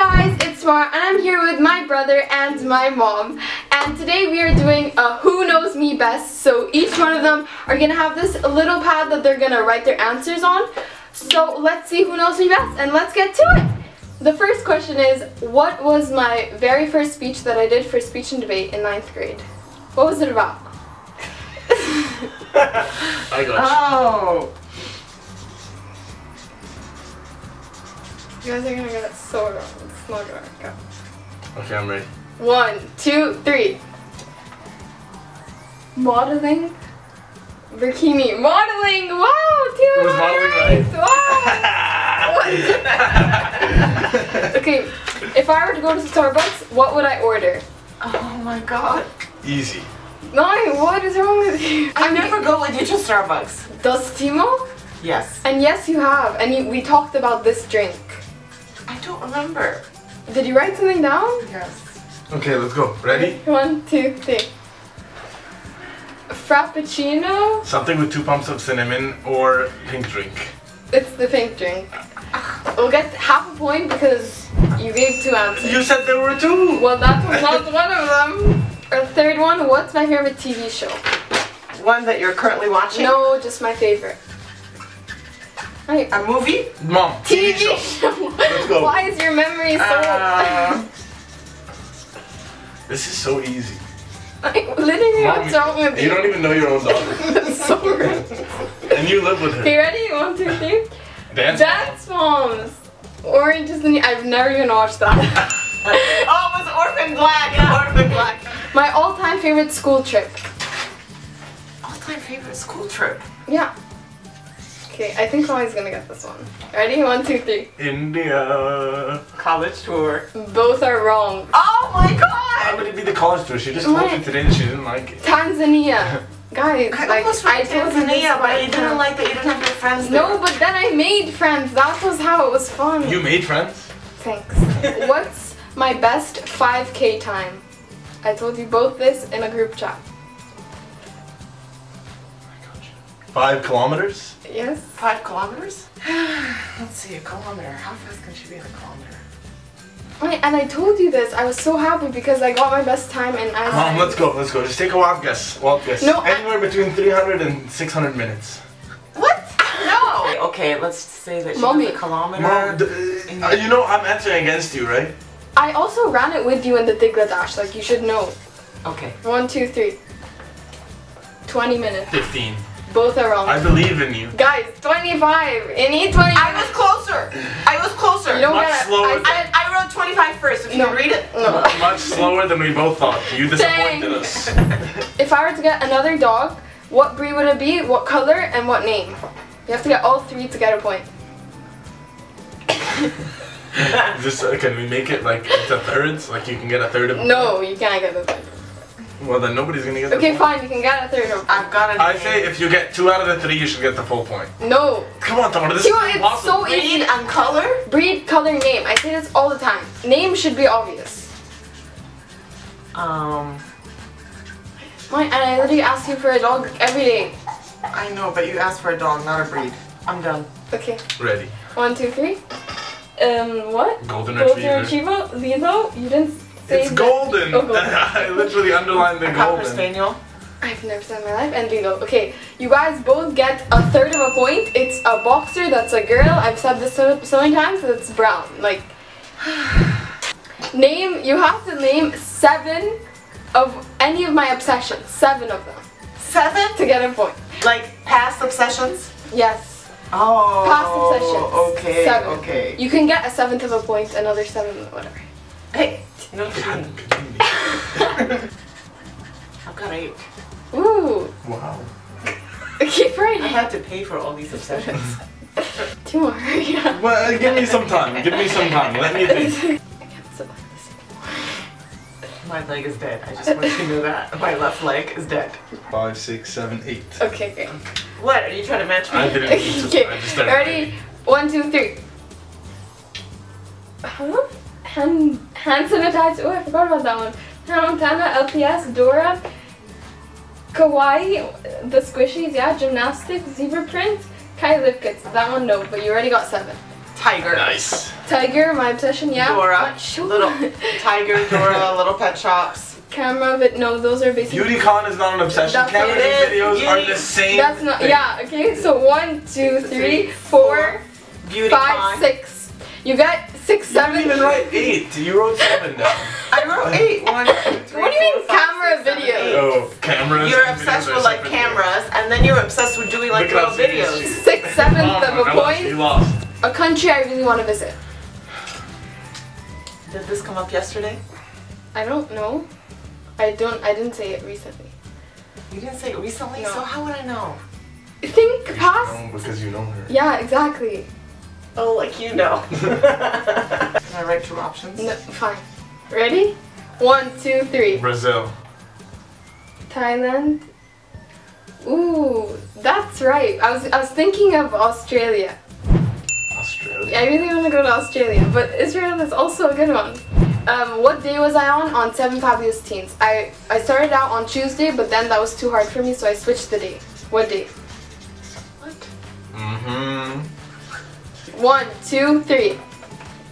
guys, it's Mar and I'm here with my brother and my mom, and today we are doing a Who Knows Me Best. So each one of them are gonna have this little pad that they're gonna write their answers on. So let's see who knows me best and let's get to it. The first question is, what was my very first speech that I did for speech and debate in 9th grade? What was it about? I got you. Oh. You guys are gonna get it so wrong. It's not gonna work out. Okay, I'm ready. 1, 2, 3. Modeling. Bikini. Modeling! Wow! Timo! Right? Wow! Okay, if I were to go to Starbucks, what would I order? Oh my god. Easy. No, what is wrong with you? I never go with you to Starbucks. Does Timo? Yes. And yes, you have. And we talked about this drink. I don't remember. Did you write something down? Yes. Okay, let's go. Ready? 1, 2, 3. Frappuccino. Something with 2 pumps of cinnamon or pink drink. It's the pink drink. We'll get half a point because you gave 2 answers. You said there were 2! Well, that was not one of them. Our third one, what's my favorite TV show? One that you're currently watching? No, just my favorite. A movie? Mom. TV show. Let's go. Why is your memory so This is so easy. Like, literally, Mom, what's wrong with you? You don't even know your own daughter. That's so rude. And you live with her. Okay, ready? 1, 2, 3. Dance Moms. Orange is the New. I've never even watched that. Oh, it was Orphan Black. Yeah. Orphan Black. My all-time favorite school trip. All-time favorite school trip? Yeah. Okay, I think Holly's gonna get this one. Ready? 1, 2, 3. India. College tour. Both are wrong. Oh my god! How would it be the college tour? She just told you today that she didn't like it. Tanzania. Guys, I Tanzania, but you didn't like that you didn't have your friends there. No, but then I made friends. That was how it was fun. You made friends? Thanks. What's my best 5K time? I told you both this in a group chat. 5 kilometers? Yes. 5 kilometers? Let's see, a kilometer. How fast can she be in a kilometer? Wait, and I told you this. I was so happy because I got my best time and I... Mom, let's go, let's go. Just take a wild guess. Wild guess. No, anywhere between 300 and 600 minutes. What? No! Okay, let's say that she did a kilometer. Mom, you know I'm answering against you, right? I also ran it with you in the Tigla dash. Like, you should know. Okay. 1, 2, 3. 20 minutes. 15. Both are wrong. I believe in you. Guys, 25. In each 20. I was closer. I was closer. You don't get it. I wrote 25 first. If you can read it. No. Much slower than we both thought. You disappointed us. If I were to get another dog, what breed would it be? What color and what name? You have to get all 3 to get a point. Just, can we make it like into thirds? Like you can get a third of them? No, you can't get a third. Well then nobody's gonna get the point. Okay, fine, you can get a third of I've got a say if you get 2 out of the 3 you should get the full point. No. Come on, Dora, this is impossible. It's so easy. Breed and color? Breed, color, name. I say this all the time. Name should be obvious. And I literally ask you for a dog every day. I know, but you asked for a dog, not a breed. I'm done. Okay. Ready. 1, 2, 3. What? Golden Retriever. Lilo? You didn't. It's golden! Oh, golden. I literally underlined the golden. Spaniel. I've never seen my life. And Lilo. Okay, you guys both get a third of a point. It's a boxer, that's a girl. I've said this so many times, it's brown. Like, name, you have to name 7 of any of my obsessions. 7 of them. 7? To get a point. Like past obsessions? Yes. Oh. Past obsessions. Okay, 7. Okay. You can get a 7th of a point, another 7, whatever. Hey. No, I've got 8. Ooh. Wow. Keep writing. I have to pay for all these obsessions. 2 more. Yeah. Well, give me some time. Give me some time. Let me think. I can't survive this anymore. My leg is dead. I just want you to know that. My left leg is dead. 5, 6, 7, 8. Okay, okay. What? Are you trying to match me? I didn't. Okay. I just started. Ready? 1, 2, 3. Huh? Hand sanitizer. Oh, I forgot about that one. Montana LPS, Dora, Kawaii, the squishies, yeah, gymnastics, zebra print, Kai Lipkits. That one, no, but you already got 7. Tiger. Nice. Tiger, my obsession, yeah. Dora. Sure. Little Tiger, Dora, Little Pet Shops. Camera, but no, those are basically. Beautycon is not an obsession. Cameras and videos are the same. That's not. Thing. Yeah. Okay. So 1, 2, 3, 4, 5, 6. You got 6, 7. You didn't even write 8. You wrote 7 now. I wrote 8. 1, 2, 3. What do you mean camera videos? Oh, cameras. You're obsessed with like cameras, and then you're obsessed with doing like little videos. 6/7 of a point. You lost. A country I really want to visit. Did this come up yesterday? I don't know. I didn't say it recently. You didn't say it recently? No. So how would I know? Think past. Because you know her. Yeah, exactly. Oh, like you know. Can I write 2 options? No, fine. Ready? 1, 2, 3. Brazil. Thailand. Ooh, that's right. I was thinking of Australia. Australia. I really want to go to Australia, but Israel is also a good one. What day was I on? On 7 Fabulous Teens. I started out on Tuesday, but then that was too hard for me, so I switched the day. What day? What? 1, 2, 3.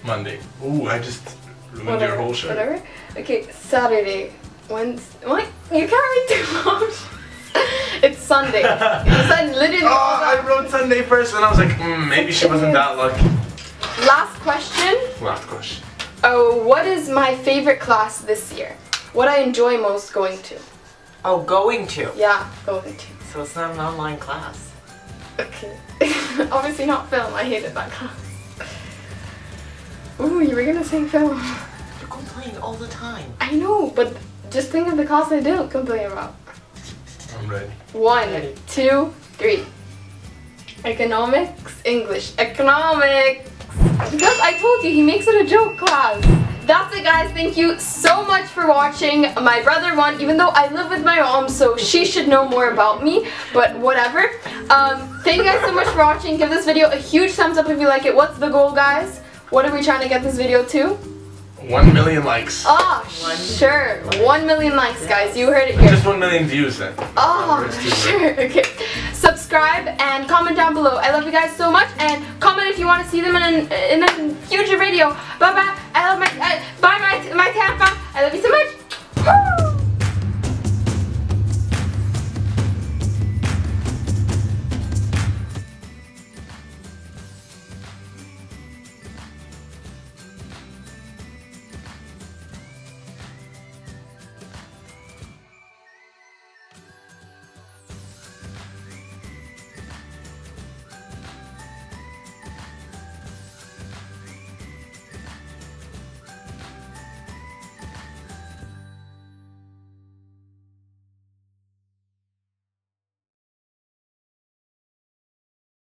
Monday. Ooh, I just ruined your whole show. Whatever. Okay, Saturday. Wednesday. What? You can't read 2 options. It's Sunday. You said literally. Oh, I wrote Sunday first, and I was like, maybe she wasn't that lucky. Last question. Last question. Oh, what is my favorite class this year? What I enjoy most going to? Oh, going to? Yeah, going to. So it's not an online class. Okay. Obviously not film. I hated that class. Ooh, you were gonna say film. You complain all the time. I know, but just think of the class I didn't complain about. I'm ready. 1, 2, 3. Economics, English. Economics! Because I told you, he makes it a joke class. That's it guys, thank you so much for watching. My brother won, even though I live with my mom, so she should know more about me, but whatever. Thank you guys so much for watching. Give this video a huge thumbs up if you like it. What's the goal guys? What are we trying to get this video to? 1 million likes. Oh, sure. 1 million likes, guys. You heard it here. Just 1 million views then. Oh, sure. Okay. Subscribe and comment down below. I love you guys so much. And comment if you want to see them in a future video. Bye bye. I love my tampa. I love you so much.